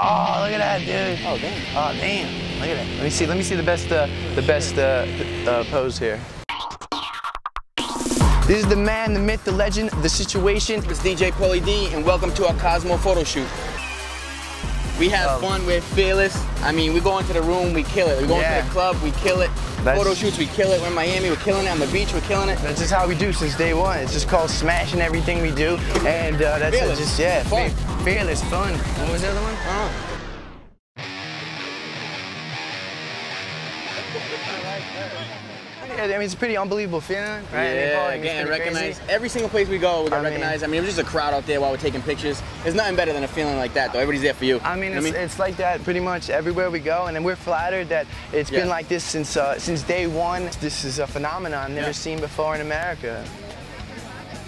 Oh, look at that, dude. Oh, damn. Oh, damn. Look at that. Let me see the best pose here. This is the man, the myth, the legend, the situation. It's DJ Pauly D, and welcome to our Cosmo photo shoot. We have fun, we're fearless. I mean, we go into the room, we kill it. We go into the club, we kill it. Photo shoots, we kill it. We're in Miami, we're killing it. On the beach, we're killing it. That's just how we do since day one. It's just called smashing everything we do. And that's fearless. Just, yeah, fun. Fearless, fun. What was the other one? Yeah, I mean, it's a pretty unbelievable feeling, right? Yeah, getting recognized. Crazy. Every single place we go, we got recognized. I mean, it was just a crowd out there while we're taking pictures. There's nothing better than a feeling like that, though. Everybody's there for you. I mean, it's like that pretty much everywhere we go, and then we're flattered that it's been like this since day one. This is a phenomenon never seen before in America.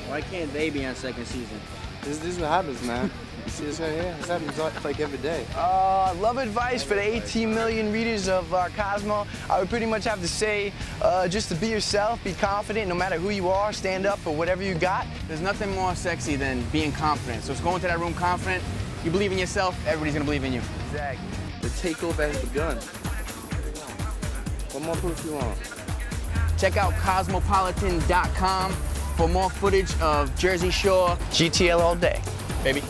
Why can't they be on second season? This is what happens, man. You see this right here? This happens like every day. I love advice for the 18 million readers of Cosmo. I would pretty much have to say just to be yourself, be confident no matter who you are, stand up for whatever you got. There's nothing more sexy than being confident. So it's going to that room confident. You believe in yourself, everybody's going to believe in you. Exactly. The takeover has begun. What more proof you want? Check out Cosmopolitan.com for more footage of Jersey Shore. GTL all day. Baby.